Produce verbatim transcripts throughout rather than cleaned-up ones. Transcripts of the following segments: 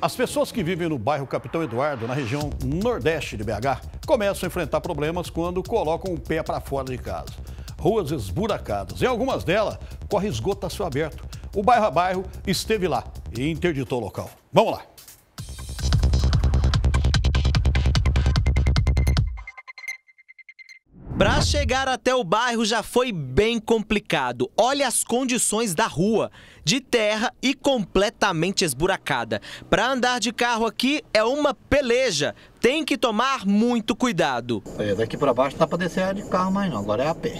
As pessoas que vivem no bairro Capitão Eduardo, na região nordeste de B H, começam a enfrentar problemas quando colocam o pé para fora de casa. Ruas esburacadas. Em algumas delas, corre esgoto a céu aberto. O Bairro a Bairro esteve lá e interditou o local. Vamos lá. Para chegar até o bairro já foi bem complicado. Olha as condições da rua, de terra e completamente esburacada. Para andar de carro aqui é uma peleja, tem que tomar muito cuidado. É, daqui para baixo não dá para descer de carro mais não, agora é a pé.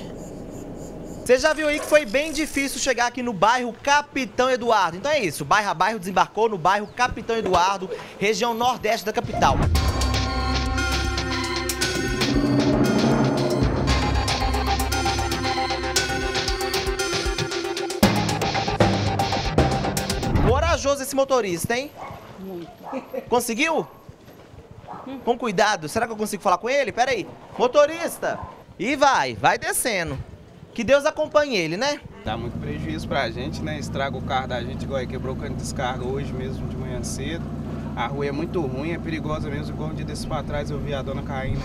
Você já viu aí que foi bem difícil chegar aqui no bairro Capitão Eduardo. Então é isso, o Bairro a Bairro desembarcou no bairro Capitão Eduardo, região nordeste da capital. Corajoso esse motorista, hein? Muito. Conseguiu? Com cuidado. Será que eu consigo falar com ele? Pera aí. Motorista! E vai, vai descendo. Que Deus acompanhe ele, né? Dá muito prejuízo pra gente, né? Estraga o carro da gente, igual aí quebrou o cano de descarga hoje mesmo, de manhã cedo. A rua é muito ruim, é perigosa mesmo. Igual um dia desses pra trás eu vi a dona caindo.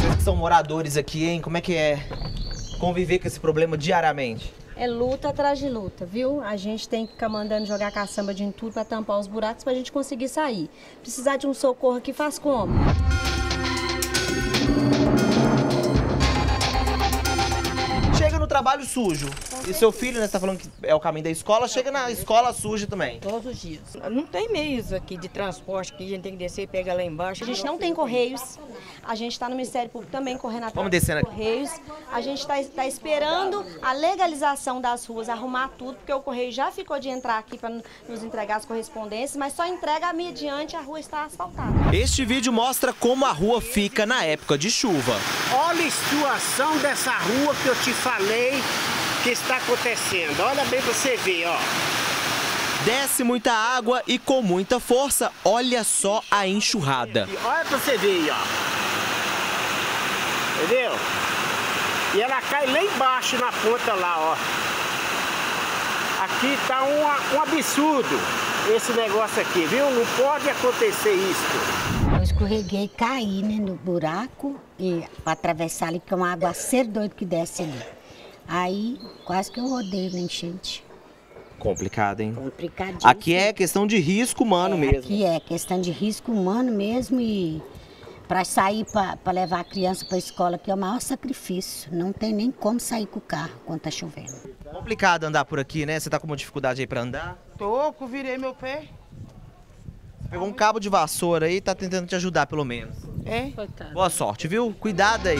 Vocês que são moradores aqui, hein? Como é que é conviver com esse problema diariamente? É luta atrás de luta, viu? A gente tem que ficar mandando jogar caçamba de entulho para tampar os buracos para a gente conseguir sair. Precisar de um socorro aqui, faz como? Chega no trabalho sujo. E seu filho, né, você tá falando que é o caminho da escola, chega na escola suja também. Todos os dias. Não tem meios aqui de transporte que a gente tem que descer e pega lá embaixo. A gente não tem correios. A gente está no Ministério Público também correndo atrás dos correios. A gente está tá esperando a legalização das ruas, arrumar tudo, porque o correio já ficou de entrar aqui para nos entregar as correspondências, mas só entrega mediante a rua estar asfaltada. Este vídeo mostra como a rua fica na época de chuva. Olha a situação dessa rua que eu te falei que está acontecendo. Olha bem para você ver, ó. Desce muita água e com muita força, olha só a enxurrada. Olha pra você ver aí, ó. Entendeu? E ela cai lá embaixo na ponta lá, ó. Aqui tá um, um absurdo esse negócio aqui, viu? Não pode acontecer isso. Eu escorreguei e caí, né, no buraco e pra atravessar ali, porque é uma água cerdoida que desce ali. Aí quase que eu rodei na enchente. Complicado, hein? Complicadíssimo. Aqui é questão de risco humano é, mesmo. Aqui é questão de risco humano mesmo e para sair, para levar a criança para a escola, que é o maior sacrifício. Não tem nem como sair com o carro quando tá chovendo. Complicado andar por aqui, né? Você tá com uma dificuldade aí para andar? Tô, virei meu pé. Pegou um cabo de vassoura aí e tá tentando te ajudar pelo menos. É? Coitado. Boa sorte, viu? Cuidado aí.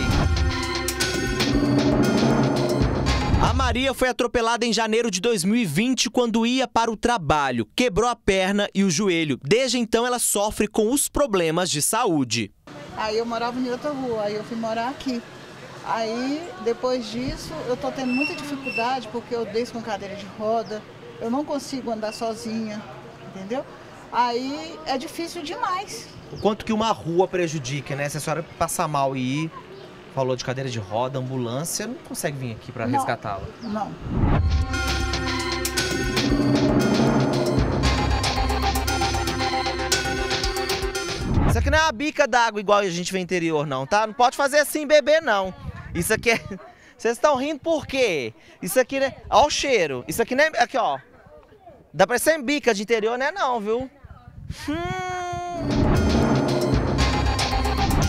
A Maria foi atropelada em janeiro de dois mil e vinte quando ia para o trabalho. Quebrou a perna e o joelho. Desde então ela sofre com os problemas de saúde. Aí eu morava em outra rua, aí eu fui morar aqui. Aí depois disso eu tô tendo muita dificuldade porque eu desço com cadeira de roda. Eu não consigo andar sozinha, entendeu? Aí é difícil demais. O quanto que uma rua prejudica, né? Se a senhora passar mal e ir... Falou de cadeira de roda, ambulância, não consegue vir aqui para resgatá-la? Não. Isso aqui não é uma bica d'água igual a gente vê no interior, não, tá? Não pode fazer assim, bebê, não. Isso aqui é... Vocês estão rindo por quê? Isso aqui, né? Olha o cheiro. Isso aqui, né? Aqui, ó. Dá pra ser bica de interior, né? Não, viu? Hum...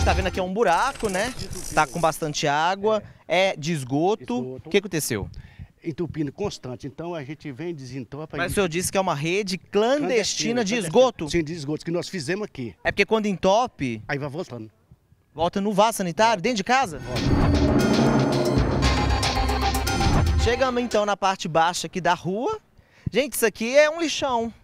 Tá vendo aqui é um buraco, né? Tá com bastante água, é de esgoto. O que aconteceu? Entupindo constante, então a gente vem desentopa. Mas o senhor disse que é uma rede clandestina, clandestina de esgoto? Sim, de esgoto, que nós fizemos aqui. É porque quando entope... Aí vai voltando. Volta no vaso sanitário, dentro de casa? Volta. Chegamos então na parte baixa aqui da rua. Gente, isso aqui é um lixão.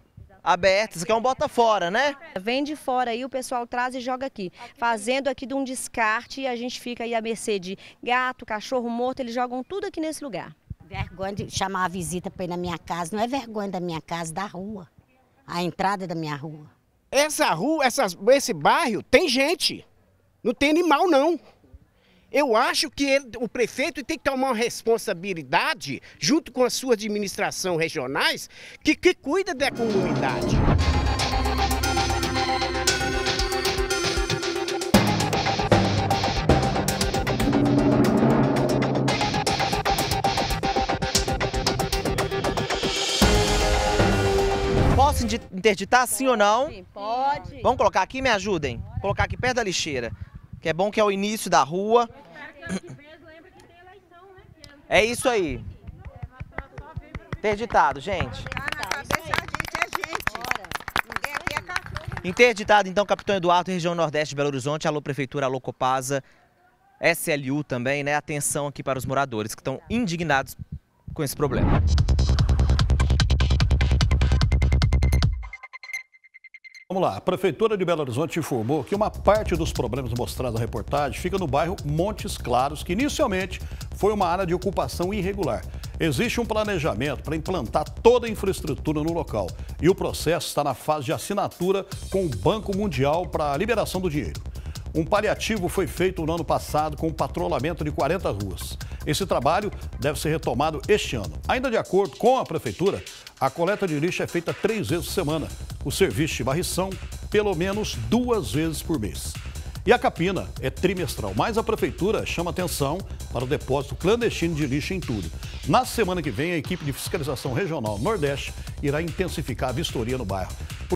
Abertas, isso aqui é um bota fora, né? Vem de fora aí, o pessoal traz e joga aqui. Fazendo aqui de um descarte e a gente fica aí à mercê de gato, cachorro morto, eles jogam tudo aqui nesse lugar. Vergonha de chamar a visita para ir na minha casa, não é vergonha da minha casa, da rua. A entrada da minha rua. Essa rua, essas, esse bairro tem gente, não tem animal não. Eu acho que ele, o prefeito tem que tomar uma responsabilidade, junto com as suas administrações regionais, que, que cuida da comunidade. Posso interditar, sim ou não? Sim, pode. Vamos colocar aqui, me ajudem. Vou colocar aqui perto da lixeira. Que é bom que é o início da rua. É isso aí. Interditado, gente. Interditado, então, Capitão Eduardo, região Nordeste de Belo Horizonte. Alô, Prefeitura, alô, Copasa, S L U também, né? Atenção aqui para os moradores que estão indignados com esse problema. Vamos lá, a Prefeitura de Belo Horizonte informou que uma parte dos problemas mostrados na reportagem fica no bairro Montes Claros, que inicialmente foi uma área de ocupação irregular. Existe um planejamento para implantar toda a infraestrutura no local e o processo está na fase de assinatura com o Banco Mundial para a liberação do dinheiro. Um paliativo foi feito no ano passado com um patrulhamento de quarenta ruas. Esse trabalho deve ser retomado este ano. Ainda de acordo com a Prefeitura, a coleta de lixo é feita três vezes por semana. O serviço de varrição, pelo menos duas vezes por mês. E a capina é trimestral, mas a Prefeitura chama atenção para o depósito clandestino de lixo em tudo. Na semana que vem, a equipe de fiscalização regional Nordeste irá intensificar a vistoria no bairro.